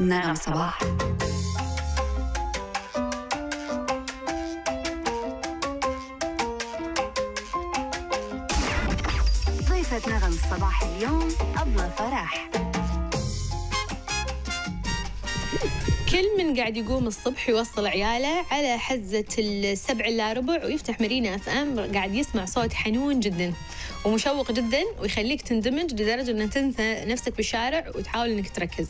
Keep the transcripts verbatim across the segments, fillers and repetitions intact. نغم صباح. ضيفة نغم الصباح اليوم أبو فرح. كل من قاعد يقوم الصبح يوصل عياله على حزة السبع إلا ربع ويفتح مارينا اف ام قاعد يسمع صوت حنون جدا ومشوق جدا ويخليك تندمج لدرجة أن تنسى نفسك بالشارع وتحاول أنك تركز.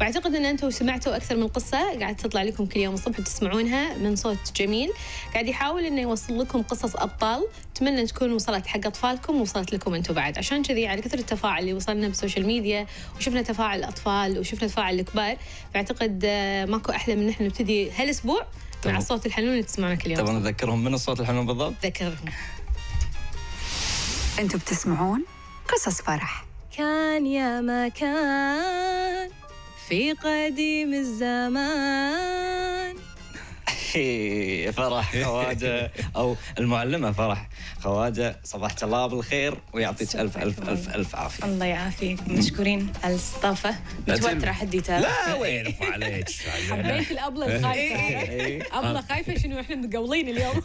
وأعتقد أن أنتم سمعتوا أكثر من قصة قاعد تطلع لكم كل يوم الصبح وتسمعونها من صوت جميل قاعد يحاول أنه يوصل لكم قصص أبطال. أتمنى تكون وصلت حق أطفالكم وصلت لكم أنتم بعد، عشان كذي على كثر التفاعل اللي وصلنا بالسوشيال ميديا وشفنا تفاعل الأطفال وشفنا تفاعل الكبار، فأعتقد ماكو أحلى من نحن نبتدي هالأسبوع مع الصوت الحنون اللي تسمعونه كل يوم. طبعا أذكرهم من الصوت الحنون بالضبط. ذكرهم. أنتم بتسمعون قصص فرح. كان يا ما كان في قديم الزمان. فرح خواجة أو المعلمة فرح خواجة، صباحك الله بالخير ويعطيك ألف ألف ألف ألف عافية. الله يعافيك، مشكورين على الاستضافة. متوترة حد يتابع؟ لا وين رفع عليك. حبيت الأبلة الخايفة. أبلة خايفة شنو؟ إحنا متقولين اليوم.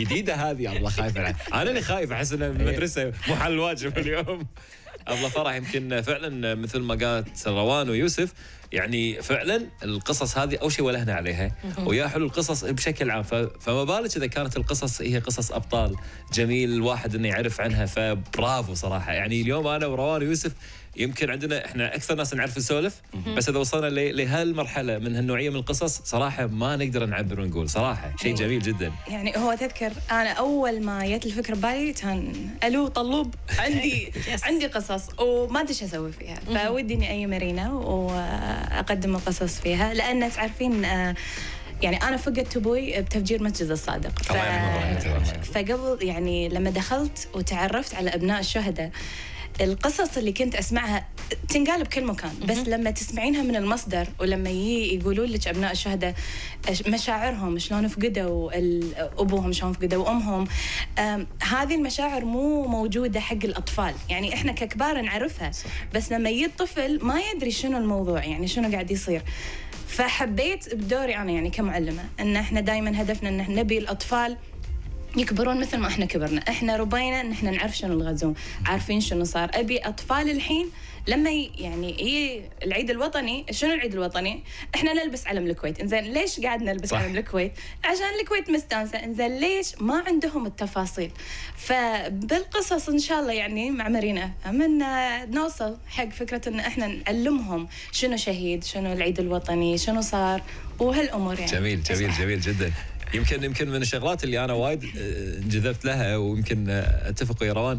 جديدة هذه أبلة خايفة، أنا اللي خايف أحس إن المدرسة مو حل واجب اليوم. أبلة فرح يمكن فعلا مثل ما قالت روان ويوسف، يعني فعلا القصص هذه أو شيء ولهنا عليها ويا حلو القصص بشكل عام، فما بالك إذا كانت القصص هي قصص أبطال جميل الواحد إنه يعرف عنها، فبرافو صراحة. يعني اليوم أنا وروان ويوسف يمكن عندنا إحنا أكثر ناس نعرف نسولف، بس إذا وصلنا لهالمرحلة من هالنوعية من القصص صراحة ما نقدر نعبر ونقول صراحة شيء جميل جدا. يعني هو تذكر أنا أول ما جت الفكرة ببالي كان ألو طلوب عندي عندي قصص وما أدري شو أسوي فيها، فودي إني أي مارينا و أقدم القصص فيها، لأن تعرفين يعني أنا فقدت أبوي بتفجير مسجد الصادق، ف... فقبل يعني لما دخلت وتعرفت على أبناء الشهداء القصص اللي كنت أسمعها تنقال بكل مكان، بس لما تسمعينها من المصدر ولما يجي يقولون لك أبناء الشهداء مشاعرهم شلون فقدوا أبوهم شلون فقدوا أمهم، أم هذه المشاعر مو موجودة حق الأطفال، يعني إحنا ككبار نعرفها بس لما يجي الطفل ما يدري شنو الموضوع يعني شنو قاعد يصير. فحبيت بدوري أنا يعني كمعلمة أن إحنا دائما هدفنا أن نبي الأطفال يكبرون مثل ما احنا كبرنا، احنا ربينا ان احنا نعرف شنو الغزو، عارفين شنو صار، ابي اطفال الحين لما يعني هي العيد الوطني، شنو العيد الوطني؟ احنا نلبس علم الكويت، انزين ليش قاعد نلبس صح. علم الكويت؟ عشان الكويت مستانسه، انزين ليش؟ ما عندهم التفاصيل. فبالقصص ان شاء الله يعني مع مارينا من نوصل حق فكره ان احنا نعلمهم شنو شهيد، شنو العيد الوطني، شنو صار، وهالامور يعني. جميل جميل صح. جميل جدا. يمكن يمكن من الشغلات اللي انا وايد انجذبت لها ويمكن اتفق ويا روان،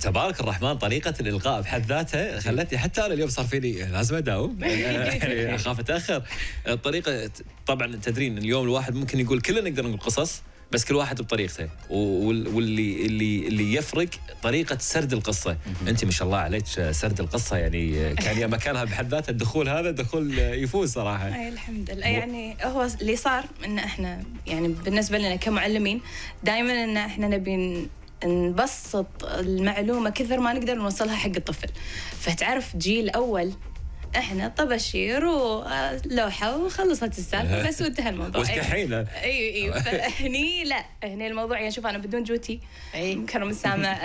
تبارك الرحمن طريقه الالقاء بحد ذاتها خلتني حتى انا اليوم صار فيني لازم اداوم يعني اخاف اتاخر. الطريقه طبعا تدرين اليوم الواحد ممكن يقول كلنا نقدر نقول قصص بس كل واحد بطريقته، واللي اللي اللي يفرق طريقه سرد القصه. انت ما شاء الله عليك سرد القصه يعني كان يا مكانها بحد ذاتها. الدخول هذا دخول يفوز صراحه. اي الحمد لله. يعني هو اللي صار ان احنا يعني بالنسبه لنا كمعلمين دائما ان احنا نبي نبسط المعلومه كثر ما نقدر نوصلها حق الطفل. فتعرف جيل اول احنا طباشير ولوحه وخلصت السالفه بس وانتهى الموضوع. بس الحين اي اي فهني لا، هني الموضوع يعني شوف انا بدون جوتي كرم السامع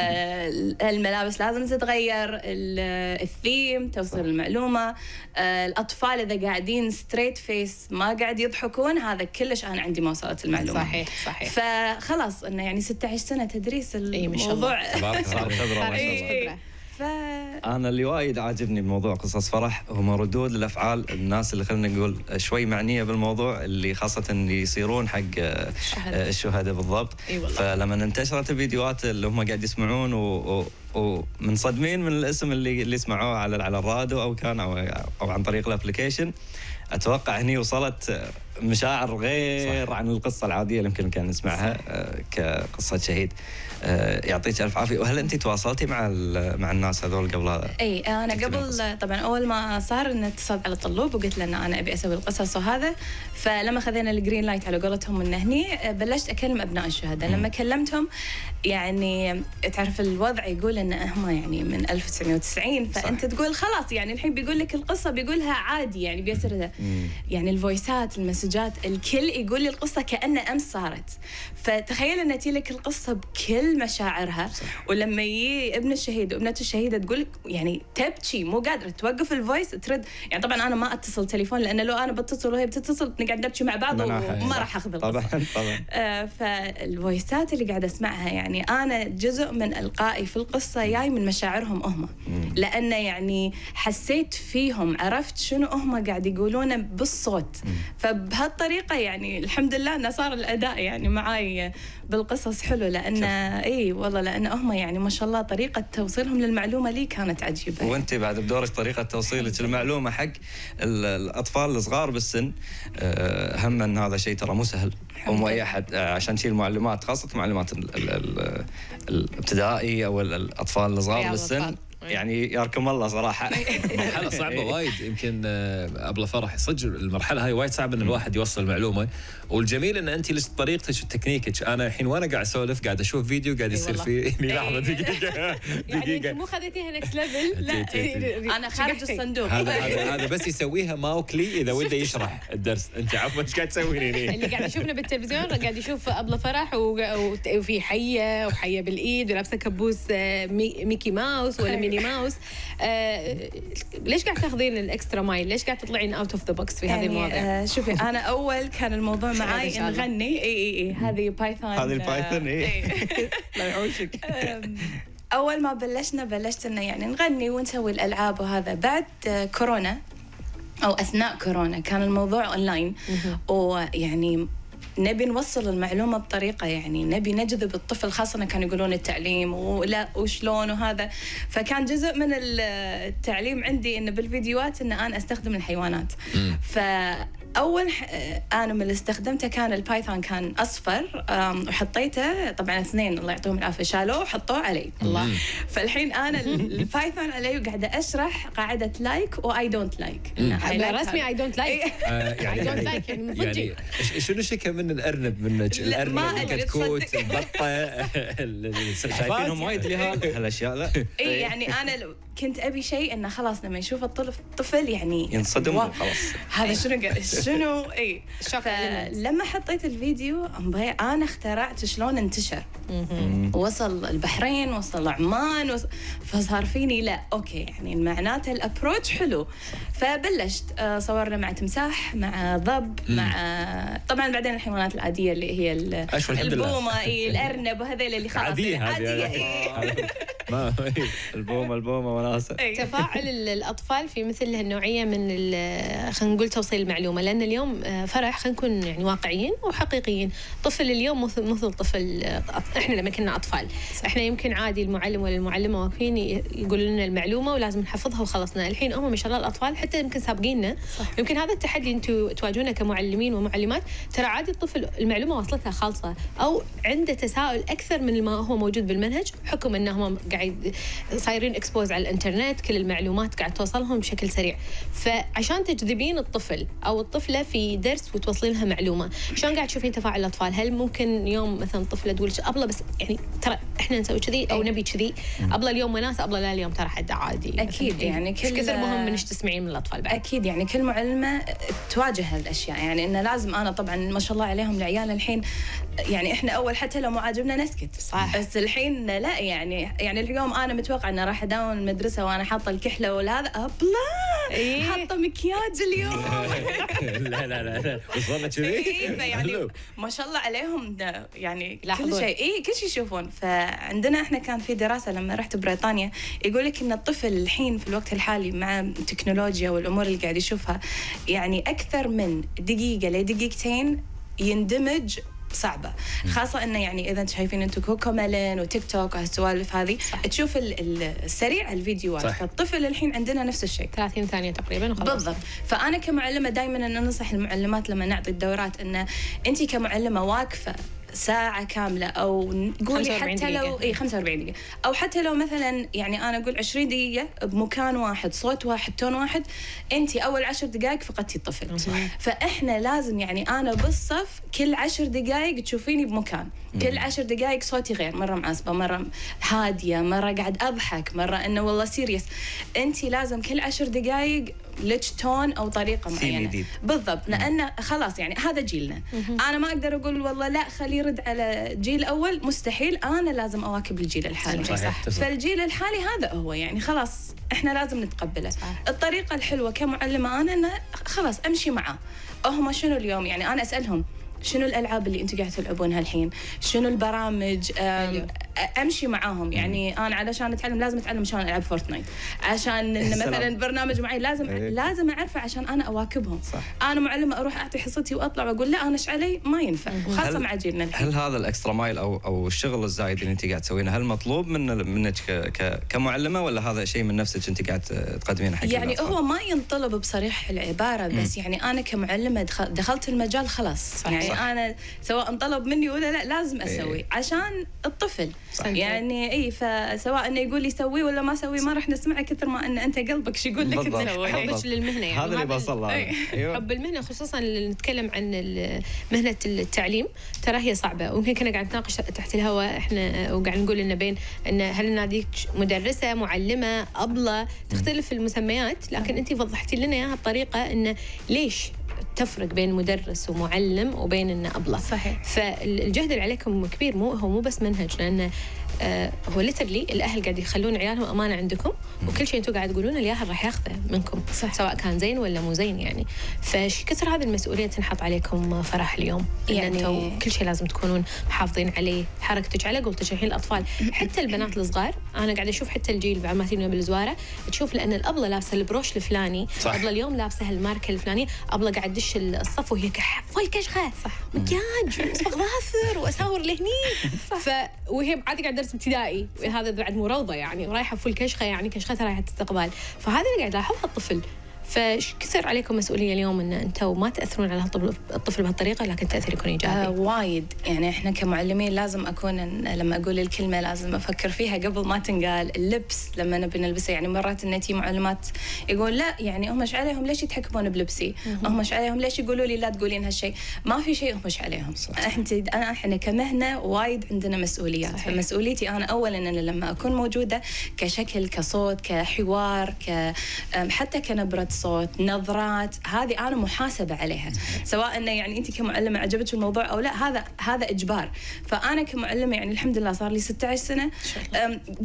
الملابس لازم تتغير، الثيم توصل المعلومه، الاطفال اذا قاعدين ستريت فيس ما قاعد يضحكون هذا كلش انا عندي ما وصلت المعلومه. صحيح صحيح. فخلاص انه يعني ستة عشر سنه تدريس الموضوع. اي ما شاء الله. ف... أنا اللي وايد عاجبني بموضوع قصص فرح هم ردود الأفعال الناس اللي خلينا نقول شوي معنية بالموضوع، اللي خاصة اللي يصيرون حق الشهداء بالضبط. إيه والله. فلما انتشرت الفيديوهات اللي هم قاعد يسمعون ومنصدمين و... و... من الاسم اللي اللي سمعوه على على الراديو أو كان أو, أو عن طريق الأبليكيشن، اتوقع هني وصلت مشاعر غير صح. عن القصه العاديه اللي يمكن كان نسمعها كقصه شهيد. يعطيك الف عافيه. وهل انت تواصلتي مع مع الناس هذول قبل هذا؟ اي انا قبل طبعا اول ما صار ان اتصلت على الطلوب وقلت له ان انا ابي اسوي القصص وهذا، فلما خذينا الجرين لايت على قولتهم انه هني بلشت اكلم ابناء الشهداء. لما كلمتهم يعني تعرف الوضع يقول ان هم يعني من ألف وتسعمئة وتسعين، فانت صح. تقول خلاص يعني الحين بيقول لك القصه بيقولها عادي يعني بيصير يعني الفويسات المسجات الكل يقول لي القصه كأن امس صارت، فتخيل ان تجي لك القصه بكل مشاعرها صح. ولما يجي ابن الشهيد وابنه الشهيده تقول لك يعني تبكي مو قادره توقف الفويس ترد. يعني طبعا انا ما اتصل تليفون لان لو انا بتصل وهي بتتصل نقعد نبكي مع بعض وما راح اخذ القصه طبعا طبعا. آه فالفويسات اللي قاعده اسمعها يعني انا جزء من القائي في القصه جاي من مشاعرهم هم، لان يعني حسيت فيهم عرفت شنو هم قاعد يقولونه بالصوت. فبهالطريقه يعني الحمد لله انه صار الاداء يعني معاي بالقصص حلو، لان اي والله لان هم يعني ما شاء الله طريقه توصيلهم للمعلومه لي كانت عجيبه. وانت بعد بدورك طريقه توصيلك المعلومه حق الاطفال الصغار بالسن هم ان هذا شيء ترى مو سهل مو اي احد عشان تشيل معلومات خاصه معلومات الابتدائي او الاطفال الصغار بالسن يعني ياركم الله صراحه مرحله صعبه وايد. يمكن ابله فرح صدق المرحله هاي وايد صعبه ان الواحد يوصل المعلومه، والجميل ان انت لسه طريقتك وتكنيكك. انا الحين وانا قاعد اسولف قاعد اشوف فيديو قاعد يصير فيه لحظه دقيقه دقيقه يعني مو خذيتيها نكست ليفل، لا انا خارج الصندوق. هذا هذا بس يسويها ماوكلي اذا وده يشرح الدرس. انت عفوا ايش قاعد تسوين هنا؟ اللي قاعد يشوفنا بالتلفزيون قاعد يشوف ابله فرح وفي حيه وحيه بالايد ولابسه كبوس ميكي ماوس ولا ميني ماوس. آه، ليش قاعد تاخذين الاكسترا مايل؟ ليش قاعد تطلعين اوت اوف ذا بوكس في هذه يعني المواضيع؟ آه، شوفي انا اول كان الموضوع معي نغني اي اي اي هذه بايثون هذه البايثون اي لا يعوشك. اول ما بلشنا بلشت انه يعني نغني ونسوي الالعاب وهذا. بعد كورونا او اثناء كورونا كان الموضوع اونلاين ويعني نبي نوصل المعلومة بطريقة يعني نبي نجذب الطفل، خاصة كانوا يقولون التعليم ولا وشلون وهذا. فكان جزء من التعليم عندي إنه بالفيديوهات إن أنا أستخدم الحيوانات. فأول أنيمال استخدمته كان البايثون، كان أصفر وحطيته طبعا اثنين الله يعطيهم العافية شالوه وحطوه علي الله. فالحين أنا البايثون علي وقاعدة أشرح قاعدة لايك وآي دونت لايك. رسمي آي دونت لايك آي دونت لايك يعني مفجي. شنو شكل من الارنب منك؟ الارنب الكتكوت البطه شايفينهم وايد لهالاشياء لا اي يعني انا كنت ابي شيء انه خلاص لما يشوف الطفل يعني ينصدم خلاص هذا شنو شنو اي. فلما حطيت الفيديو انا اخترعت شلون انتشر وصل البحرين وصل عمان وصل فصار فيني لا اوكي يعني معناته الابروتش حلو. فبلشت صورنا مع تمساح مع ضب مع طبعا بعدين الحيوانات العاديه اللي هي البومه اي الارنب وهذيل اللي خلاص عاديه عاديه ما البومه البومه وناسه. تفاعل الاطفال في مثل هالنوعيه من خلينا نقول توصيل المعلومه، لان اليوم فرح خلينا نكون يعني واقعيين وحقيقيين، طفل اليوم مثل مثل طفل احنا لما كنا اطفال، احنا يمكن عادي المعلم ولا المعلمه واقفين يقولوا لنا المعلومه ولازم نحفظها وخلصنا، الحين هم ما شاء الله الاطفال حتى يمكن سابقيننا، يمكن هذا التحدي انتم تواجهونه كمعلمين ومعلمات، ترى عادي الطفل المعلومه وصلتها خالصه او عنده تساؤل اكثر من ما هو موجود بالمنهج حكم انهم قاعد صايرين اكسبوز على الانترنت، كل المعلومات قاعد توصلهم بشكل سريع. فعشان تجذبين الطفل او الطفله في درس وتوصلين لها معلومه، شلون قاعد تشوفين تفاعل الاطفال؟ هل ممكن يوم مثلا طفله تقول ابله بس يعني ترى احنا نسوي كذي او نبي كذي، ابله اليوم وناس ابله لا اليوم ترى حد عادي؟ اكيد يعني كل كثر مهم من ايش تسمعين من الاطفال بعد. اكيد يعني كل معلمه تواجه هالاشياء يعني انه لازم انا طبعا ما شاء الله عليهم العيال الحين يعني احنا اول حتى لو مو عاجبنا نسكت صح. بس الحين لا يعني يعني اليوم انا متوقعه انه راح اداوم المدرسه وانا حاطه الكحله ولا هذا ابله إيه؟ حاطه مكياج اليوم لا لا لا لا وصلنا كذي إيه يعني ما شاء الله عليهم يعني كل شيء اي كل شيء يشوفون. فعندنا احنا كان في دراسه لما رحت بريطانيا يقول لك ان الطفل الحين في الوقت الحالي مع التكنولوجيا والامور اللي قاعد يشوفها يعني اكثر من دقيقه لدقيقتين يندمج صعبه، خاصه انه يعني اذا انتم شايفين انتم كوكوميلين وتيك توك وهالسوالف هذه تشوف السريع الفيديوهات، فالطفل الحين عندنا نفس الشيء ثلاثين ثانية تقريبا وخلاص. بالضبط. فانا كمعلمه دائما ان انصح المعلمات لما نعطي الدورات ان انت كمعلمه واقفه ساعة كاملة أو قولي حتى لو إيه خمسة وأربعين دقيقة أو حتى لو مثلا يعني أنا أقول عشرين دقيقة بمكان واحد، صوت واحد، تون واحد، أنت أول عشر دقائق فقدتي الطفل. فإحنا لازم يعني أنا بالصف كل عشر دقائق تشوفيني بمكان، كل عشر دقائق صوتي غير، مرة معصبة، مرة هادية، مرة قاعد أضحك، مرة إنه والله سيريس. أنت لازم كل عشر دقائق ليتش تون او طريقه معينه. بالضبط، لان خلاص يعني هذا جيلنا. مم. انا ما اقدر اقول والله لا خليه يرد على جيل اول، مستحيل، انا لازم اواكب الجيل الحالي. صحيح. صح. فالجيل الحالي هذا هو يعني خلاص احنا لازم نتقبله. صح. الطريقه الحلوه كمعلمه انا انه خلاص امشي معاه. هم شنو اليوم يعني انا اسالهم شنو الالعاب اللي انتم قاعد تلعبونها الحين؟ شنو البرامج؟ امشي معاهم يعني انا علشان اتعلم لازم اتعلم شلون العب فورتنايت، عشان إن مثلا برنامج معين لازم لازم اعرفه عشان انا اواكبهم. صح. انا معلمه اروح اعطي حصتي واطلع واقول لا انا ايش علي ما ينفع، خاصه مع جيلنا الحين. هل هذا الاكسترا مايل او او الشغل الزايد اللي انت قاعد تسوينه هل مطلوب من منك كمعلمه ولا هذا شيء من نفسك انت قاعد تقدمينه حق يعني الأطفال؟ هو ما ينطلب بصريح العباره، بس م. يعني انا كمعلمه دخلت المجال خلاص. صح. يعني صح. انا سواء انطلب مني ولا لا لازم اسوي عشان الطفل. صح. يعني اي فسواء انه يقول لي سوي ولا ما سوي ما راح نسمعه كثر ما ان انت قلبك شو يقول لك تسوي. حبك للمهنه يعني هذا اللي بوصل له. أيوه. حب المهنه خصوصا اللي نتكلم عن مهنه التعليم ترى هي صعبه، ويمكن كنا قاعد نتناقش تحت الهواء احنا وقاعد نقول انه بين ان هل ناديك مدرسه، معلمه، ابله، تختلف المسميات، لكن انت وضحتي لنا اياها بطريقه انه ليش تفرق بين مدرس ومعلم وبين انه ابله. صحيح. فالجهد اللي عليكم كبير، مو هو مو بس منهج، لانه آه هو ليترلي الاهل قاعد يخلون عيالهم امانه عندكم، وكل شيء انتم قاعد تقولونه الياهل راح ياخذه منكم. صح. سواء كان زين ولا مو زين يعني، فش كثر هذه المسؤوليه تنحط عليكم فرح اليوم، يعني انتم كل شيء لازم تكونون محافظين عليه، حركتك على قولتك. الحين الاطفال حتى البنات الصغار انا قاعد اشوف حتى الجيل بعد ما تجينا بالزواره تشوف لان الابله لابسه البروش الفلاني، الابله اليوم لابسه هالماركه الفلانيه، ابله قاعد تدش الصف وهي كحفه الكشخه مكياج وغافر واساور لهني، ف وهي عاد قاعده ابتدائي، هذا بعد مروضه يعني ورايحه فول كشخه يعني كشختها رايحه استقبال، فهذا اللي قاعد الاحظها الطفل. فش كثر عليكم مسؤوليه اليوم ان انتم ما تاثرون على الطفل بهالطريقه لكن تاثيركم ايجابي. آه وايد، يعني احنا كمعلمين لازم اكون لما اقول الكلمه لازم افكر فيها قبل ما تنقال، اللبس لما نبي نلبسه يعني مرات النتي معلمات يقول لا يعني هم ايش عليهم ليش يتحكمون بلبسي؟ هم ايش عليهم ليش يقولوا لي لا تقولين هالشيء؟ ما في شيء هم ايش عليهم. انت انا احنا كمهنه وايد عندنا مسؤوليات، فمسؤوليتي انا اولا ان لما اكون موجوده كشكل، كصوت، كحوار، ك حتى كنبره صوت، نظرات، هذه انا محاسبه عليها، سواء انه يعني انت كمعلمه عجبتك الموضوع او لا، هذا هذا اجبار. فانا كمعلمه يعني الحمد لله صار لي ستة عشر سنة،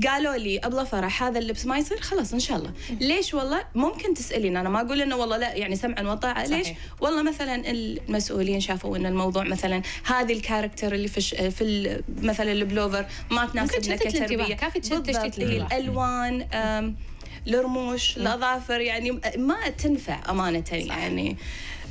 قالوا لي ابله فرح هذا اللبس ما يصير، خلاص ان شاء الله. ليش والله؟ ممكن تسالين، انا ما اقول انه والله لا يعني سمعا وطاعه. ليش؟ والله مثلا المسؤولين شافوا ان الموضوع مثلا هذه الكاركتر اللي في في مثلا البلوفر ما تناسبنا كتربيه، كافي تشتت الالوان، الرموش، الاظافر، يعني ما تنفع امانه يعني.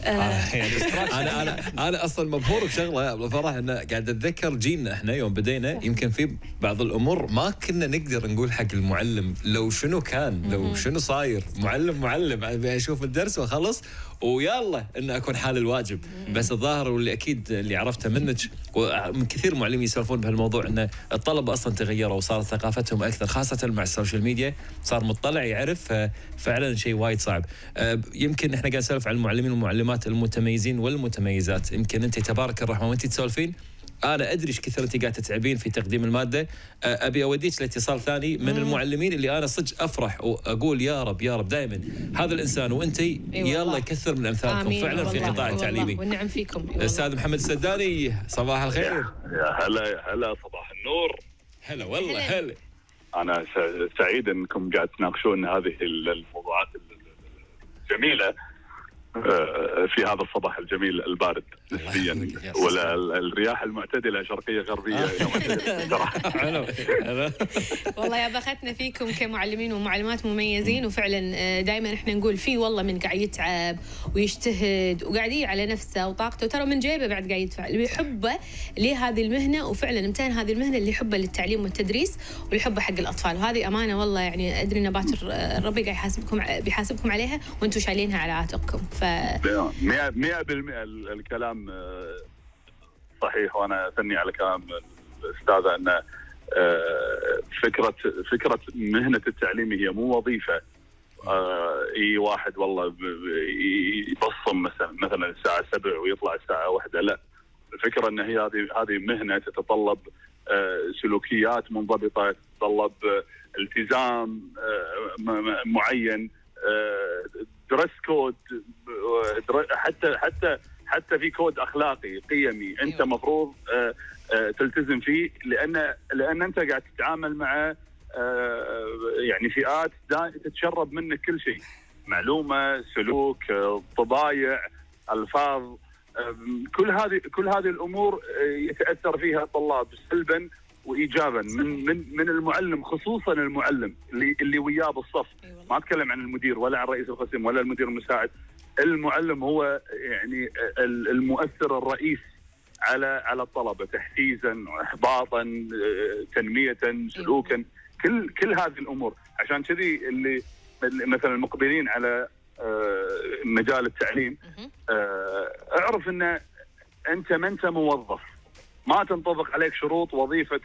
انا انا انا اصلا مبهور بشغله ابو فرح، انه قاعد اتذكر جيلنا احنا يوم بدينا يمكن في بعض الامور ما كنا نقدر نقول حق المعلم لو شنو كان، لو شنو صاير، معلم معلم اشوف الدرس واخلص ويلا ان اكون حال الواجب، بس الظاهر واللي اكيد اللي عرفته منك ومن كثير معلمين يسولفون بهالموضوع ان الطلبه اصلا تغيروا وصارت ثقافتهم اكثر، خاصه مع السوشيال ميديا صار مطلع يعرف، فعلا شيء وايد صعب. يمكن احنا قاعد نسولف عن المعلمين والمعلمات المتميزين والمتميزات، يمكن انت تبارك الرحمن وانت تسولفين انا ادري ايش كثر انت قاعده تتعبين في تقديم الماده، ابي اوديك لاتصال ثاني من المعلمين اللي انا صدق افرح واقول يا رب يا رب دائما هذا الانسان وانتي يلا يكثر من امثالكم فعلا في القطاع التعليمي. والنعم فيكم. الاستاذ محمد السداني صباح الخير. يا هلا يا هلا، صباح النور. هلا والله هلا. انا سعيد انكم قاعد تناقشون هذه الموضوعات الجميله في هذا الصباح الجميل البارد نسبيا، ولا الرياح المعتدله شرقيه غربيه. والله يا بختنا فيكم كمعلمين ومعلمات مميزين، وفعلا دائما احنا نقول في والله من قاعد يتعب ويجتهد وقاعد يجي على نفسه وطاقته، ترى من جيبه بعد قاعد يدفع اللي يحبه لهذه المهنه، وفعلا امتهن هذه المهنه اللي يحبه للتعليم والتدريس واللي يحبه حق الاطفال، وهذه امانه والله يعني ادري ان باكر ربي قاعد يحاسبكم بيحاسبكم عليها وانتم شايلينها على عاتقكم. ف مئة بالمئة الكلام صحيح، وأنا أثني على كلام الأستاذة أن فكرة فكرة مهنة التعليم هي مو وظيفة أي واحد والله يبصم مثلا الساعة سبع ويطلع الساعة واحدة، لا، الفكرة أن هي هذه هذه مهنة تتطلب سلوكيات منضبطة، تتطلب التزام معين، درس كود، حتى حتى حتى في كود اخلاقي قيمي انت مفروض تلتزم فيه، لان لان انت قاعد تتعامل مع يعني فئات تتشرب منك كل شيء، معلومه، سلوك، طبايع، الفاظ، كل هذه كل هذه الامور يتاثر فيها الطلاب سلبا وايجابا من من من المعلم، خصوصا المعلم اللي اللي وياه بالصف. ما اتكلم عن المدير ولا عن رئيس القسم ولا المدير المساعد، المعلم هو يعني المؤثر الرئيس على على الطلبه، تحفيزا واحباطا تنميه سلوكا، كل كل هذه الامور. عشان كذي اللي مثلا مقبلين على مجال التعليم، اعرف ان انت ما انت موظف، ما تنطبق عليك شروط وظيفة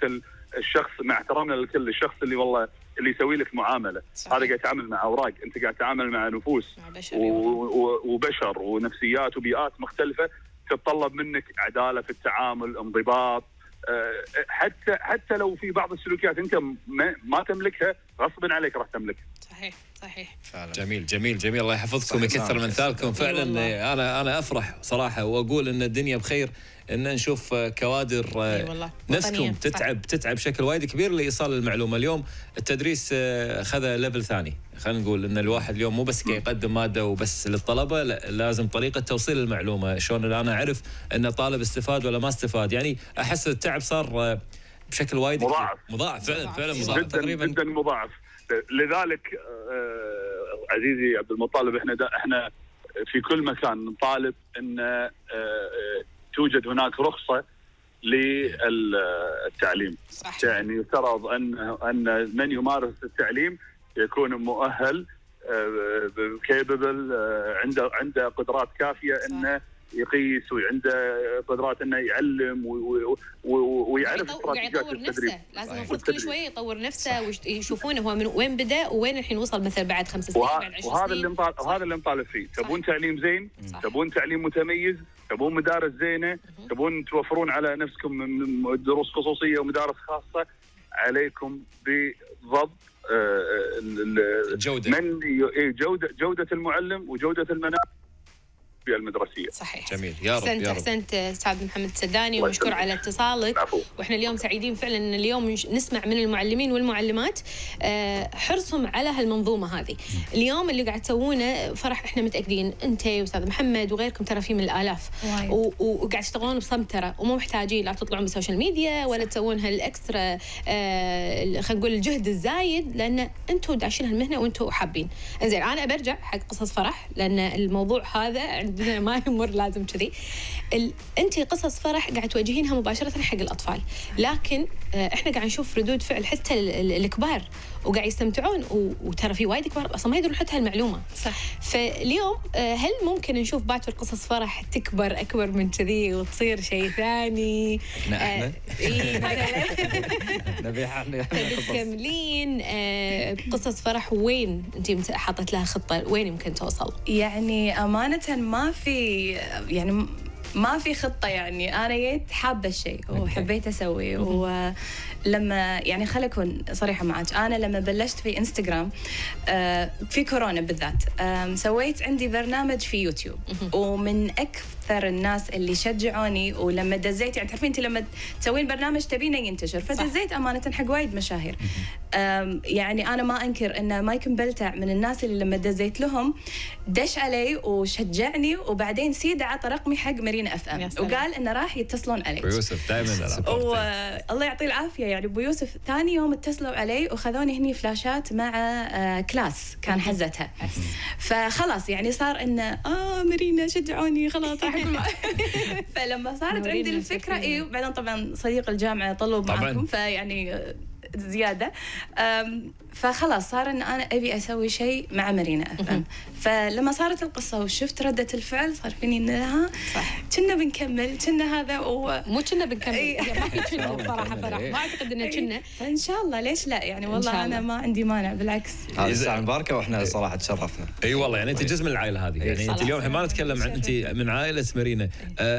الشخص، مع احترامنا لكل الشخص اللي والله اللي يسوي لك معاملة، هذا قاعد يتعامل مع أوراق، أنت قاعد تتعامل مع نفوس وبشر ونفسيات وبيئات مختلفة، تتطلب منك عدالة في التعامل، انضباط، حتى حتى لو في بعض السلوكيات أنت ما تملكها غصبا عليك راح تملكها. صحيح صحيح فعلا. جميل جميل جميل، الله يحفظكم ويكثر من ثالكم. فعلا انا انا افرح صراحه واقول ان الدنيا بخير، ان نشوف كوادر نفسكم تتعب تتعب بشكل وايد كبير لايصال المعلومه. اليوم التدريس خذا ليفل ثاني، خلينا نقول ان الواحد اليوم مو بس كي يقدم ماده وبس للطلبه، لا، لازم طريقه توصيل المعلومه، شلون انا اعرف ان طالب استفاد ولا ما استفاد. يعني احس التعب صار بشكل وايد مضاعف مضاعف فعلا فعلا مضاعف تقريبا جدا مضاعف. لذلك عزيزي عبد المطلب، احنا احنا في كل مكان نطالب ان توجد هناك رخصه للتعليم، يعني يفترض ان ان من يمارس التعليم يكون مؤهل كيبل، عنده عنده قدرات كافيه انه يقيس وعنده قدرات انه يعلم ويعرف استراتيجيات التدريس. لازم المفروض كل شويه يطور نفسه ويشوفونه هو من وين بدا ووين الحين وصل، مثلا بعد خمس سنين بعد عشر سنين. وهذا اللي وهذا اللي نطالب فيه، تبون تعليم زين، تبون تعليم متميز، تبون مدارس زينه، تبون توفرون على نفسكم من دروس خصوصيه ومدارس خاصه، عليكم بضبط الجوده، من جوده جوده المعلم وجوده المناهج المدرسيه. صحيح. جميل، يا رب حسنت يا رب. احسنت استاذ محمد السداني، ومشكور على اتصالك. عفو. واحنا اليوم سعيدين فعلا ان اليوم نسمع من المعلمين والمعلمات حرصهم على هالمنظومه هذه. اليوم اللي قاعد تسوونه فرح، احنا متاكدين انت واستاذ محمد وغيركم ترى في من الالاف، وقاعد تشتغلون بصمت ترى، ومو محتاجين لا تطلعون بالسوشيال ميديا ولا تسوون هالاكسترا خلينا نقول الجهد الزايد، لان انتم داعشين هالمهنه وانتم حابين. انزين انا برجع حق قصص فرح، لان الموضوع هذا ما يمر لازم كذي. ال... انت قصص فرح قاعد تواجهينها مباشره حق الاطفال، لكن احنا قاعد نشوف ردود فعل حتى ال... الكبار وقاعد يستمتعون، و... وترى في وايد كبار اصلا ما يدرون حتى هالمعلومه. صح. فاليوم هل ممكن نشوف باكر قصص فرح تكبر اكبر من كذي وتصير شيء ثاني؟ احنا احنا اي مثلا تكملين قصص فرح، وين انت حاطت لها خطه وين يمكن توصل؟ يعني امانه ما ما في يعني ما في خطة، يعني أنا جيت حابة الشيء وحبيت أسوي، و لما يعني خليني أكون صريحة معك، أنا لما بلشت في إنستغرام في كورونا بالذات سويت عندي برنامج في يوتيوب، ومن أكثر الناس اللي شجعوني، ولما دزيت يعني تعرفين أنت لما تسوين برنامج تبينه ينتشر، فدزيت أمانة حق وايد مشاهير. يعني أنا ما أنكر أن مايكن بلتع من الناس اللي لما دزيت لهم دش علي وشجعني، وبعدين سيد عطى رقمي حق مارينا اف ام وقال انه راح يتصلون علي. ابو يوسف دائما والله يعطيه العافيه، يعني ابو يوسف ثاني يوم اتصلوا علي وخذوني هني فلاشات مع آه كلاس كان حزتها، فخلاص يعني صار انه اه مارينا شجعوني خلاص احكم. فلما صارت عندي الفكره اي، وبعدين طبعا صديق الجامعه طلب معكم فيعني زياده، فخلاص صار ان انا ابي اسوي شيء مع مارينا اف ام. فلما صارت القصه وشفت رده الفعل صار فيني انها كنا بنكمل، كنا هذا ومو كنا بنكمل، ما في كنا بصراحه فرح، ما اعتقد ان كنا، فان شاء الله ليش لا، يعني والله انا ما عندي مانع بالعكس. هذه الساعه مباركه واحنا صراحه تشرفنا. اي والله يعني انت جزء من العائله هذه، يعني انت اليوم ما نتكلم عن انت من عائله مارينا.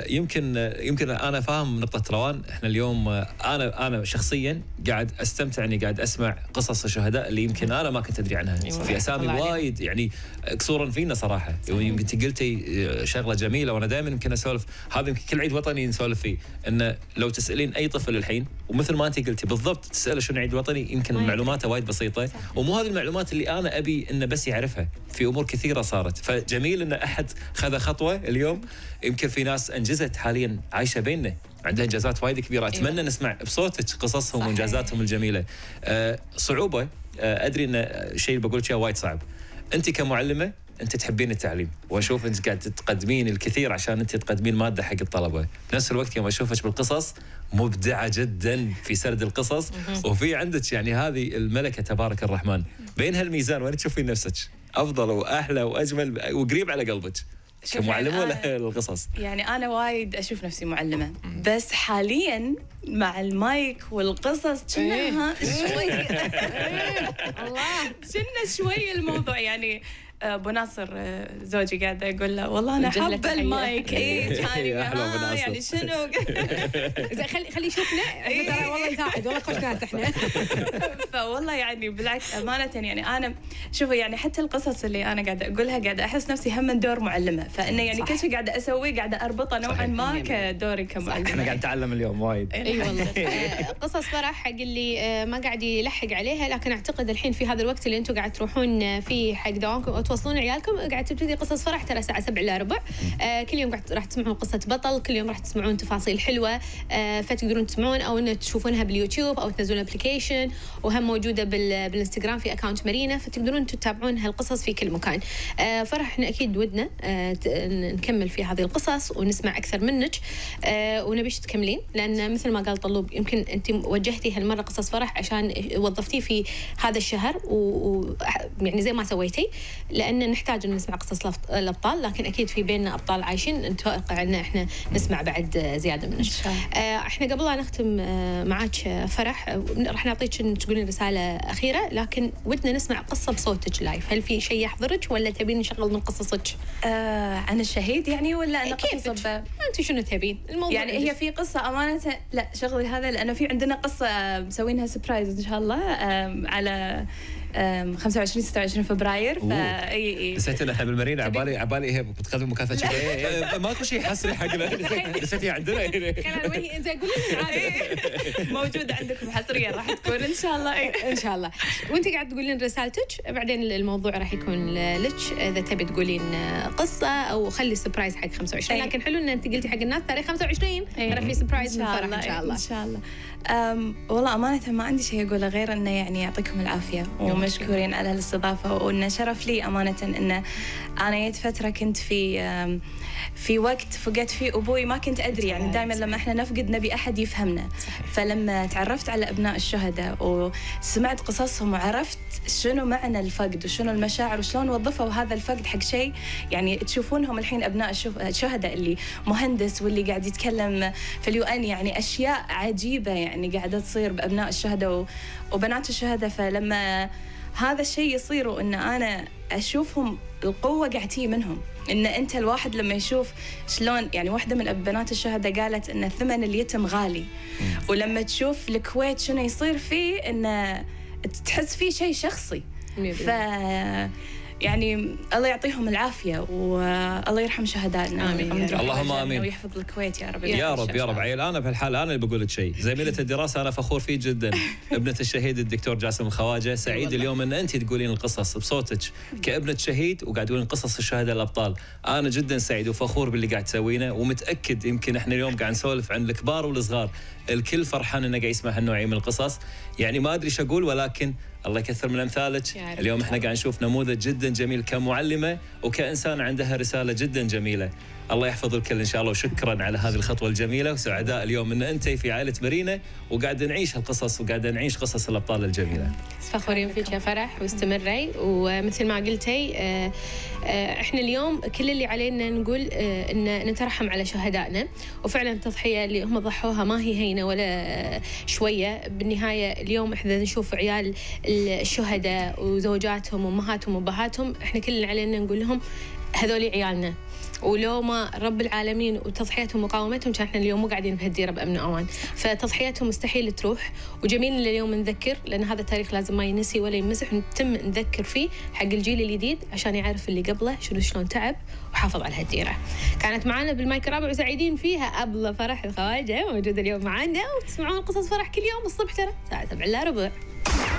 يمكن يمكن انا فاهم نقطه روان، احنا اليوم انا انا شخصيا قاعد استمتع اني قاعد اسمع قصص الشهداء اللي يمكن انا ما كنت ادري عنها، في اسامي وايد يعني كسورا فينا صراحه. يمكن انت قلتي شغله جميله وانا دائما يمكن اسولف، هذا يمكن كل عيد وطني نسولف فيه، انه لو تسالين اي طفل الحين ومثل ما انت قلتي بالضبط تساله شنو عيد وطني يمكن معلوماته وايد بسيطه، ومو هذه المعلومات اللي انا ابي انه بس يعرفها، في امور كثيره صارت، فجميل ان احد خذ خطوه اليوم. يمكن في ناس انجزت حاليا عايشه بيننا عندها انجازات وايد كبيره، اتمنى نسمع بصوتك قصصهم وانجازاتهم الجميله. أه صعوبه، ادري ان شيء بقول لك اياه وايد صعب، انت كمعلمه انت تحبين التعليم، واشوف انت قاعد تقدمين الكثير عشان انت تقدمين ماده حق الطلبه، بنفس الوقت يوم اشوفك بالقصص مبدعه جدا في سرد القصص، وفي عندك يعني هذه الملكه تبارك الرحمن، بين هالميزان وين تشوفين نفسك افضل واحلى واجمل وقريب على قلبك؟ كمعلمه ولا القصص؟ يعني انا وايد اشوف نفسي معلمه، بس حاليا مع المايك والقصص كنا شوي الله كنا شوي الموضوع. يعني ابو ناصر زوجي قاعد يقول له والله انا حابه المايك، اي يعني شنو خلي خلي يشوفنا ترى والله نساعد والله خوش ناس احنا. فوالله يعني بالعكس امانه، يعني انا شوفوا يعني حتى القصص اللي انا قاعده اقولها قاعده احس نفسي هم من دور معلمه، فانه يعني كل شيء قاعده اسويه قاعده اربطه نوعا ما كدوري كمعلمه. احنا قاعد نتعلم اليوم وايد. اي والله قصص فرح حق اللي ما قاعد يلحق عليها، لكن اعتقد الحين في هذا الوقت اللي انتم قاعد تروحون فيه حق دوامكم توصلون عيالكم قاعد تبتدي قصص فرح ترى الساعه سبعة الا ربع، آه كل يوم راح تسمعون قصه بطل، كل يوم راح تسمعون تفاصيل حلوه، آه فتقدرون تسمعون او ان تشوفونها باليوتيوب او تنزلون ابلكيشن، وهم موجوده بالانستغرام في اكونت مارينا، فتقدرون تتابعون هالقصص في كل مكان. آه فرح احنا اكيد ودنا آه نكمل في هذه القصص ونسمع اكثر منك، آه ونبيش تكملين، لان مثل ما قال طلوب يمكن انت وجهتي هالمره قصص فرح عشان وظفتيه في هذا الشهر، ويعني زي ما سويتي، لأن نحتاج أن نسمع قصص الأبطال، لكن أكيد في بيننا أبطال عايشين نتوقع أن إحنا نسمع بعد زيادة منك. إحنا قبل لا نختم معاك فرح راح نعطيك أن تقولين رسالة أخيرة، لكن ودنا نسمع قصة بصوتك لايف، هل في شيء يحضرك ولا تبين نشغل من قصصك؟ آه عن الشهيد يعني ولا أنا كيف؟ أنت شنو تبين؟ الموضوع يعني هي في قصة أمانة لا شغلي هذا، لأنه في عندنا قصة مسوينها سبرايز إن شاء الله على خمسة وعشرين ستة وعشرين فبراير. فا اي اي نسيتنا احنا بالمارينا، عبالي عبالي هي بتقدم مكافاه شيء، ماكو شيء حصري حقنا، نسيتي عندنا هنا انت قولي لي عادي موجوده عندكم حصريا راح تكون ان شاء الله. ان شاء الله وانت قاعد تقولين رسالتك بعدين الموضوع راح يكون لك، اذا تبي تقولين قصه او خلي سبرايز حق خمسة وعشرين، لكن حلو ان انت قلتي حق الناس تاريخ خمسة وعشرين ترى في سبرايز من فرح ان شاء الله. ان شاء الله والله امانه ما عندي شيء اقوله غير انه يعني يعطيكم العافيه ومشكورين على الاستضافه، وانه شرف لي امانه انه انا جيت فتره كنت في في وقت فقدت فيه ابوي ما كنت ادري، يعني دائما لما احنا نفقد نبي احد يفهمنا، فلما تعرفت على ابناء الشهداء وسمعت قصصهم وعرفت شنو معنى الفقد وشنو المشاعر وشلون وظفوا هذا الفقد حق شيء، يعني تشوفونهم الحين ابناء الشهداء اللي مهندس واللي قاعد يتكلم في اليو ان، يعني اشياء عجيبه يعني قاعده تصير بابناء الشهداء وبنات الشهداء، فلما هذا الشيء يصير، ان انا اشوفهم القوه قاعد تجي منهم. ان انت الواحد لما يشوف شلون، يعني واحده من البنات الشهداء قالت ان ثمن اليتم غالي، ولما تشوف الكويت شنو يصير فيه ان تحس فيه شيء شخصي. ف يعني الله يعطيهم العافيه والله يرحم شهدائنا. امين اللهم امين، ويحفظ الكويت يا رب يا رب يا رب. عيل انا بهالحاله انا اللي بقول لك شيء، زميله الدراسه انا فخور فيه جدا ابنه الشهيد الدكتور جاسم الخواجه. سعيد اليوم ان انت تقولين القصص بصوتك كابنه شهيد وقاعد تقولين قصص الشهداء الابطال. انا جدا سعيد وفخور باللي قاعد تسوينه، ومتاكد يمكن احنا اليوم قاعد نسولف عن الكبار والصغار، الكل فرحان انه قاعد يسمع هالنوعيه من القصص. يعني ما ادري ايش اقول، ولكن الله يكثر من امثالك. اليوم احنا قاعد نشوف نموذج جدا جميل كمعلمه وكانسان عندها رساله جدا جميله. الله يحفظ الكل ان شاء الله، وشكرا على هذه الخطوه الجميله، وسعداء اليوم ان انت في عائله مارينا وقاعد نعيش هالقصص وقاعد نعيش قصص الابطال الجميله. فخورين فيك يا فرح، واستمري. ومثل ما قلتي احنا اليوم كل اللي علينا نقول ان نترحم على شهدائنا، وفعلا التضحيه اللي هم ضحوها ما هي هينه ولا شويه. بالنهايه اليوم احنا نشوف عيال الشهداء وزوجاتهم وامهاتهم وابهاتهم، احنا كل اللي علينا نقول لهم هذول عيالنا، ولو ما رب العالمين وتضحيتهم ومقاومتهم كان احنا اليوم مو قاعدين بهالديره بامن وامان. فتضحياتهم مستحيل تروح، وجميل ان اليوم نذكر، لان هذا التاريخ لازم ما ينسي ولا يمسح، ونتم نذكر فيه حق الجيل الجديد عشان يعرف اللي قبله شنو شلون تعب وحافظ على هالديره. كانت معنا بالمايك الرابع وسعيدين فيها ابله فرح الخواجه، موجوده اليوم معنا، وتسمعون قصص فرح كل يوم الصبح ترى الساعه سبعة الا ربع.